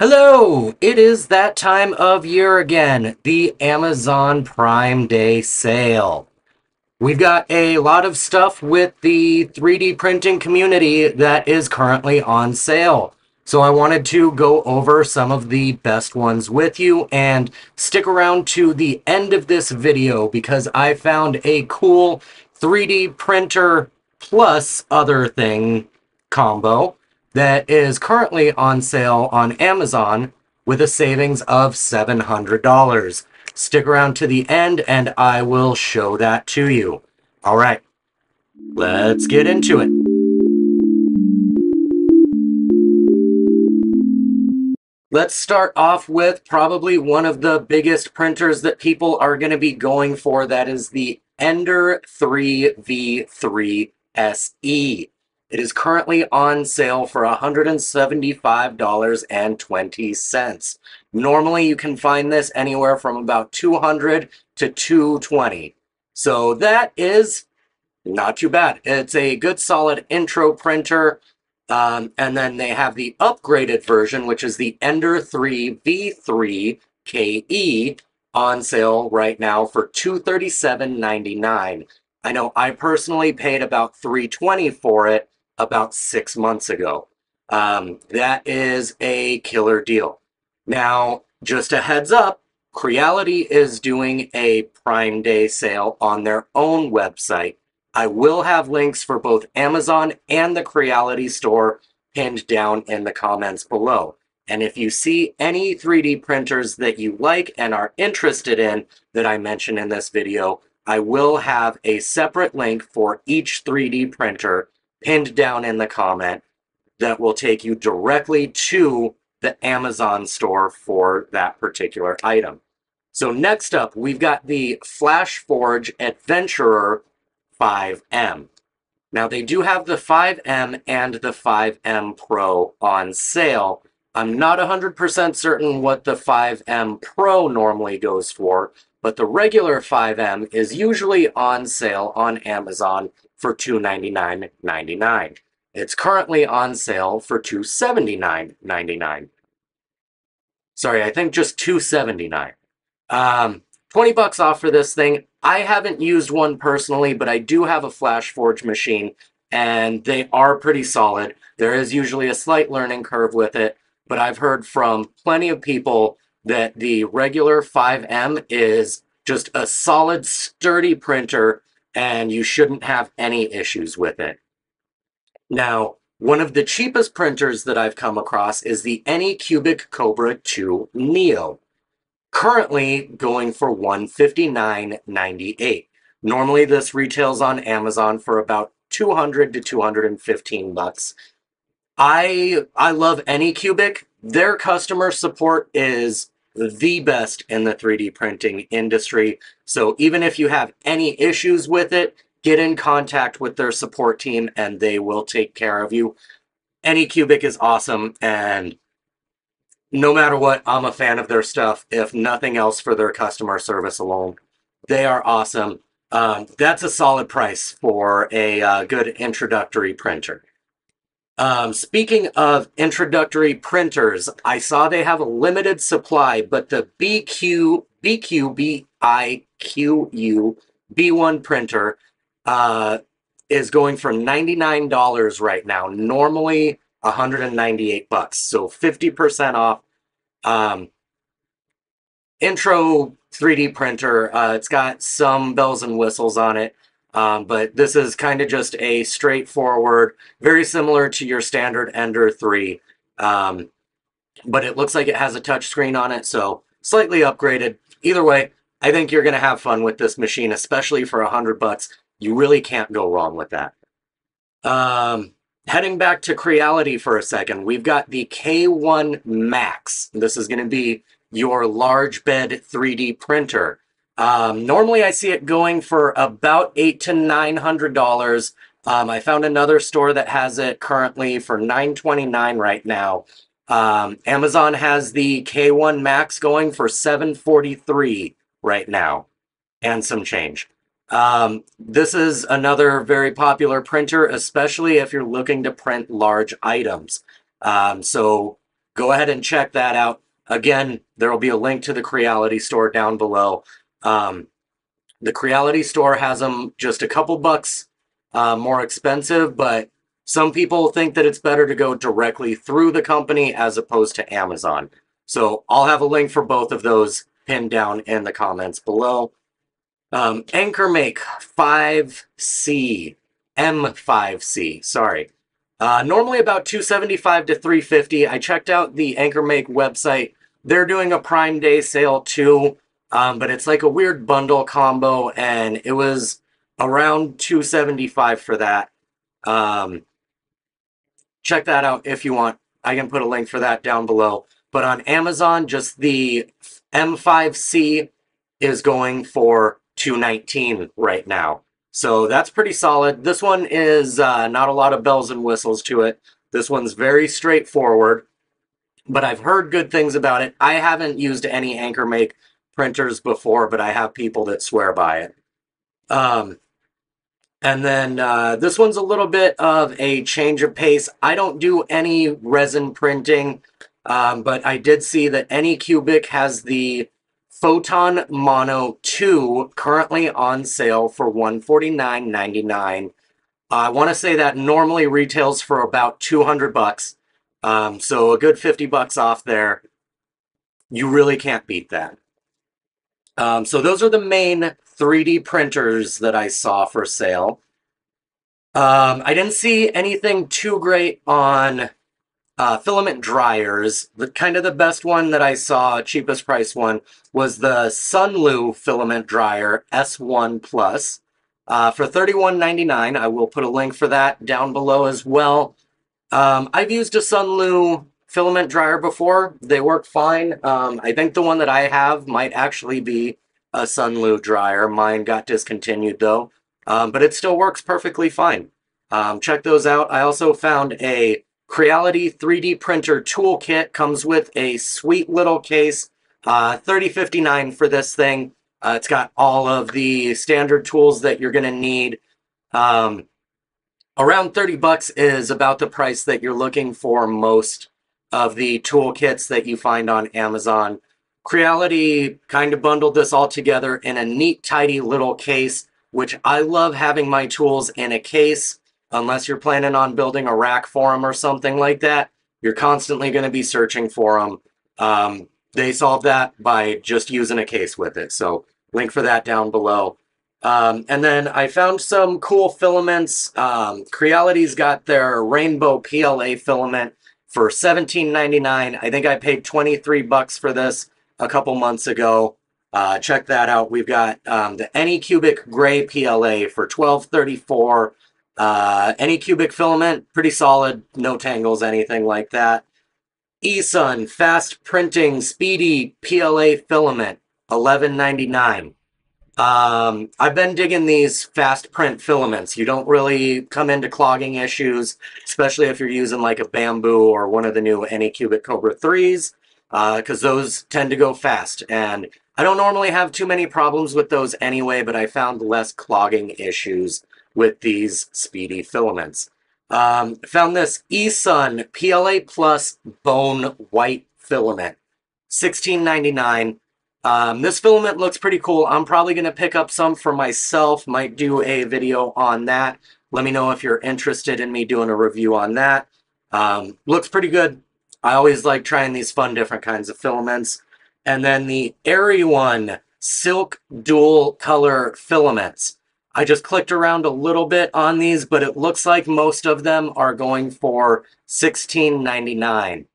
Hello! It is that time of year again, the Amazon Prime Day sale. We've got a lot of stuff with the 3D printing community that is currently on sale. So I wanted to go over some of the best ones with you and stick around to the end of this video because I found a cool 3D printer plus other thing combo that is currently on sale on Amazon with a savings of $700. Stick around to the end and I will show that to you. All right, let's get into it. Let's start off with probably one of the biggest printers that people are going to be going for. That is the Ender 3 V3 SE. It is currently on sale for $175.20. Normally, you can find this anywhere from about $200 to $220. So that is not too bad. It's a good solid intro printer. And then they have the upgraded version, which is the Ender 3 V3 KE on sale right now for $237.99. I know I personally paid about $320 for it about 6 months ago. That is a killer deal. Now, just a heads up, Creality is doing a Prime Day sale on their own website. I will have links for both Amazon and the Creality store pinned down in the comments below. And if you see any 3D printers that you like and are interested in that I mention in this video, I will have a separate link for each 3D printer pinned down in the comment that will take you directly to the Amazon store for that particular item. So next up, we've got the FlashForge Adventurer 5M. Now they do have the 5M and the 5M Pro on sale. I'm not 100% certain what the 5M Pro normally goes for, but the regular 5M is usually on sale on Amazon for $299.99. It's currently on sale for $279.99. Sorry, I think just $279. 20 bucks off for this thing. I haven't used one personally, but I do have a FlashForge machine, and they are pretty solid. There is usually a slight learning curve with it, but I've heard from plenty of people that the regular 5M is just a solid, sturdy printer, and you shouldn't have any issues with it. Now, one of the cheapest printers that I've come across is the AnyCubic Cobra 2 Neo, currently going for $159.98. Normally, this retails on Amazon for about $200 to $215 bucks. I love AnyCubic. Their customer support is the best in the 3D printing industry. So even if you have any issues with it, get in contact with their support team and they will take care of you. AnyCubic is awesome, and no matter what, I'm a fan of their stuff, if nothing else for their customer service alone. They are awesome. That's a solid price for a good introductory printer. Speaking of introductory printers, I saw they have a limited supply, but the Biqu B1 printer is going for $99 right now. Normally $198, so 50% off. Intro 3D printer. It's got some bells and whistles on it. But this is kind of just a straightforward, very similar to your standard Ender 3. But it looks like it has a touchscreen on it, so slightly upgraded. Either way, I think you're going to have fun with this machine, especially for $100. You really can't go wrong with that. Heading back to Creality for a second, we've got the K1 Max. This is going to be your large bed 3D printer. Normally I see it going for about $800 to $900. I found another store that has it currently for $929 right now. Amazon has the K1 Max going for $743 right now and some change. This is another very popular printer, especially if you're looking to print large items. So go ahead and check that out. Again, there will be a link to the Creality store down below. The Creality store has them just a couple bucks more expensive, but some people think that it's better to go directly through the company as opposed to Amazon. So I'll have a link for both of those pinned down in the comments below. AnkerMake M5C, sorry. Normally about $275 to $350. I checked out the AnkerMake website. They're doing a Prime Day sale too, but it's like a weird bundle combo, and it was around $275 for that. Check that out if you want. I can put a link for that down below. But on Amazon, just the M5C is going for $219 right now. So that's pretty solid. This one is not a lot of bells and whistles to it. This one's very straightforward, but I've heard good things about it. I haven't used any AnkerMake printers before, but I have people that swear by it. And then this one's a little bit of a change of pace. I don't do any resin printing, but I did see that AnyCubic has the Photon Mono 2 currently on sale for $149.99. I want to say that normally retails for about $200, so a good $50 off there. You really can't beat that. So those are the main 3D printers that I saw for sale. I didn't see anything too great on filament dryers. The best one that I saw, cheapest price one, was the Sunlu filament dryer S1 Plus for $31.99. I will put a link for that down below as well. I've used a Sunlu filament dryer before. They work fine. I think the one that I have might actually be a Sunlu dryer. Mine got discontinued though, but it still works perfectly fine. Check those out. I also found a Creality 3D printer toolkit. Comes with a sweet little case, $30.59 for this thing. It's got all of the standard tools that you're gonna need. Around $30 is about the price that you're looking for most of the toolkits that you find on Amazon. Creality kind of bundled this all together in a neat, tidy little case, which I love having my tools in a case. Unless you're planning on building a rack for them or something like that, you're constantly going to be searching for them. They solve that by just using a case with it. So link for that down below. And then I found some cool filaments. Creality's got their rainbow PLA filament for $17.99. I think I paid $23 for this a couple months ago. Check that out. We've got the AnyCubic gray PLA for $12.34. AnyCubic filament, pretty solid, no tangles, anything like that. eSUN fast printing speedy PLA filament, $11.99. I've been digging these fast print filaments. You don't really come into clogging issues, especially if you're using like a Bambu or one of the new AnyCubic Cobra 3s, because those tend to go fast. And I don't normally have too many problems with those anyway, but I found less clogging issues with these speedy filaments. Found this eSUN PLA Plus Bone White filament, $16.99. This filament looks pretty cool. I'm probably going to pick up some for myself. Might do a video on that. Let me know if you're interested in me doing a review on that. Looks pretty good. I always like trying these fun different kinds of filaments. And then the ERYONE Silk Dual Color Filaments. I just clicked around a little bit on these, but it looks like most of them are going for $16.99.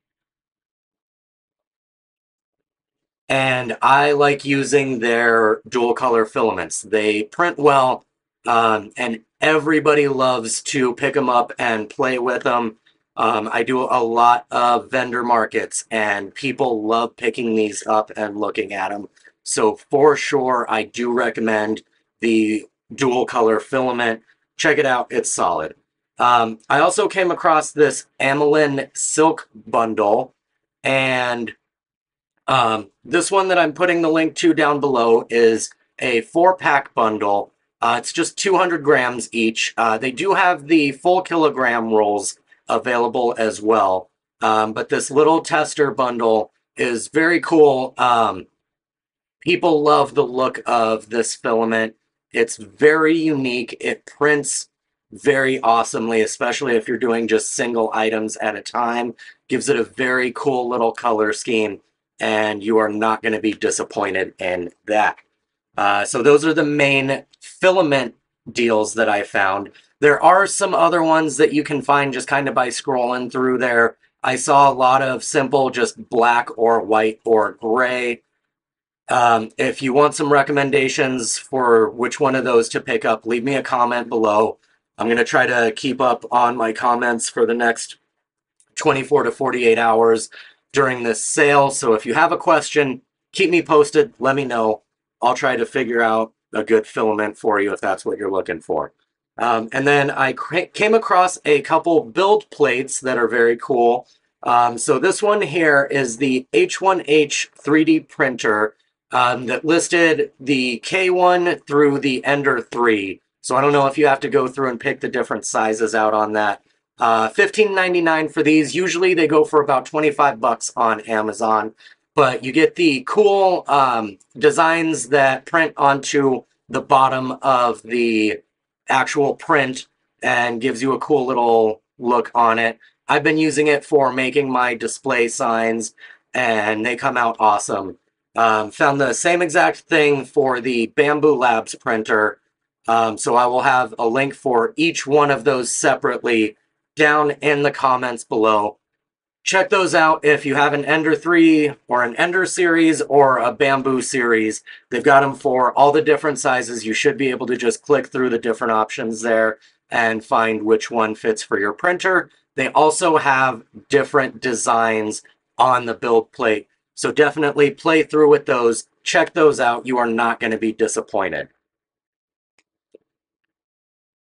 And I like using their dual color filaments. They print well, and everybody loves to pick them up and play with them. I do a lot of vendor markets, and people love picking these up and looking at them. So for sure, I do recommend the dual color filament. Check it out, it's solid. I also came across this AMOLEN silk bundle, and this one that I'm putting the link to down below is a 4-pack bundle. It's just 200 grams each. They do have the full kilogram rolls available as well. But this little tester bundle is very cool. People love the look of this filament. It's very unique. It prints very awesomely, especially if you're doing just single items at a time. Gives it a very cool little color scheme, and you are not going to be disappointed in that. So those are the main filament deals that I found. There are some other ones that you can find just kind of by scrolling through there. I saw a lot of simple just black or white or gray. If you want some recommendations for which one of those to pick up, leave me a comment below. I'm going to try to keep up on my comments for the next 24 to 48 hours during this sale. So if you have a question, keep me posted. Let me know. I'll try to figure out a good filament for you if that's what you're looking for. And then I came across a couple build plates that are very cool. So this one here is the H1H 3D printer that listed the K1 through the Ender 3. So I don't know if you have to go through and pick the different sizes out on that. $15.99 for these. Usually they go for about 25 bucks on Amazon. But you get the cool designs that print onto the bottom of the actual print and gives you a cool little look on it. I've been using it for making my display signs, and they come out awesome. Found the same exact thing for the Bambu Labs printer. So I will have a link for each one of those separately down in the comments below. Check those out if you have an Ender 3 or an Ender series or a Bambu series. They've got them for all the different sizes. You should be able to just click through the different options there and find which one fits for your printer. They also have different designs on the build plate. So definitely play through with those. Check those out. You are not going to be disappointed.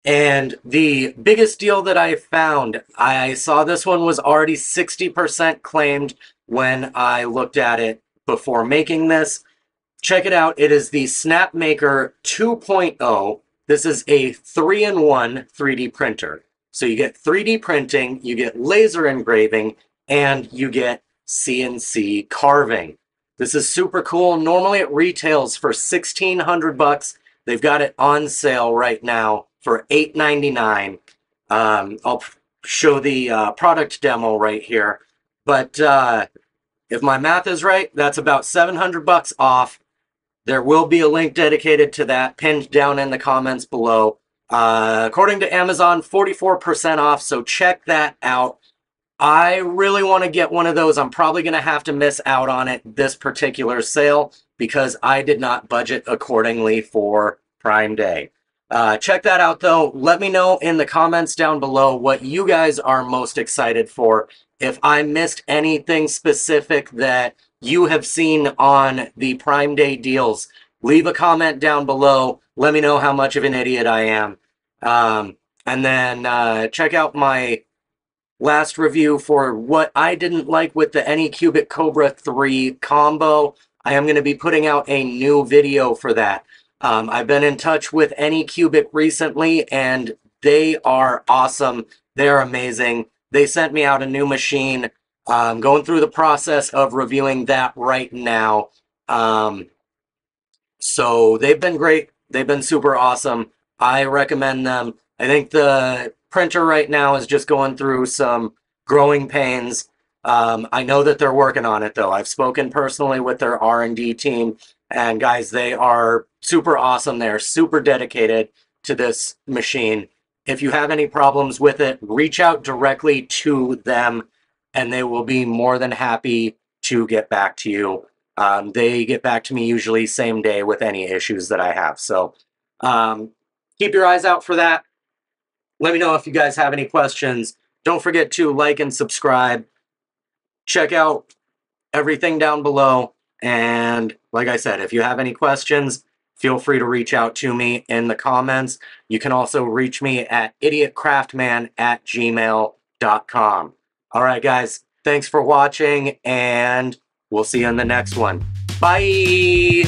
And the biggest deal that I found, I saw this one was already 60% claimed when I looked at it before making this. Check it out. It is the Snapmaker 2.0. This is a 3-in-1 3D printer. So you get 3D printing, you get laser engraving, and you get CNC carving. This is super cool. Normally it retails for $1,600. They've got it on sale right now for $8.99. I'll show the product demo right here. But if my math is right, that's about 700 bucks off. There will be a link dedicated to that pinned down in the comments below. According to Amazon, 44% off, so check that out. I really want to get one of those. I'm probably going to have to miss out on it this particular sale because I did not budget accordingly for Prime Day. Check that out though. Let me know in the comments down below what you guys are most excited for. If I missed anything specific that you have seen on the Prime Day deals, leave a comment down below. Let me know how much of an idiot I am. And then check out my last review for what I didn't like with the AnyCubic Cobra 3 combo. I am going to be putting out a new video for that. I've been in touch with AnyCubic recently, and they are awesome. They're amazing. They sent me out a new machine. I'm going through the process of reviewing that right now. So they've been great. They've been super awesome. I recommend them. I think the printer right now is just going through some growing pains. I know that they're working on it, though. I've spoken personally with their R&D team, and guys, they are super awesome. They're super dedicated to this machine. If you have any problems with it, reach out directly to them, and they will be more than happy to get back to you. They get back to me usually same day with any issues that I have. So keep your eyes out for that. Let me know if you guys have any questions. Don't forget to like and subscribe. Check out everything down below. And like I said, if you have any questions, feel free to reach out to me in the comments. You can also reach me at idiotcraftman@gmail.com. All right, guys, thanks for watching, and we'll see you in the next one. Bye!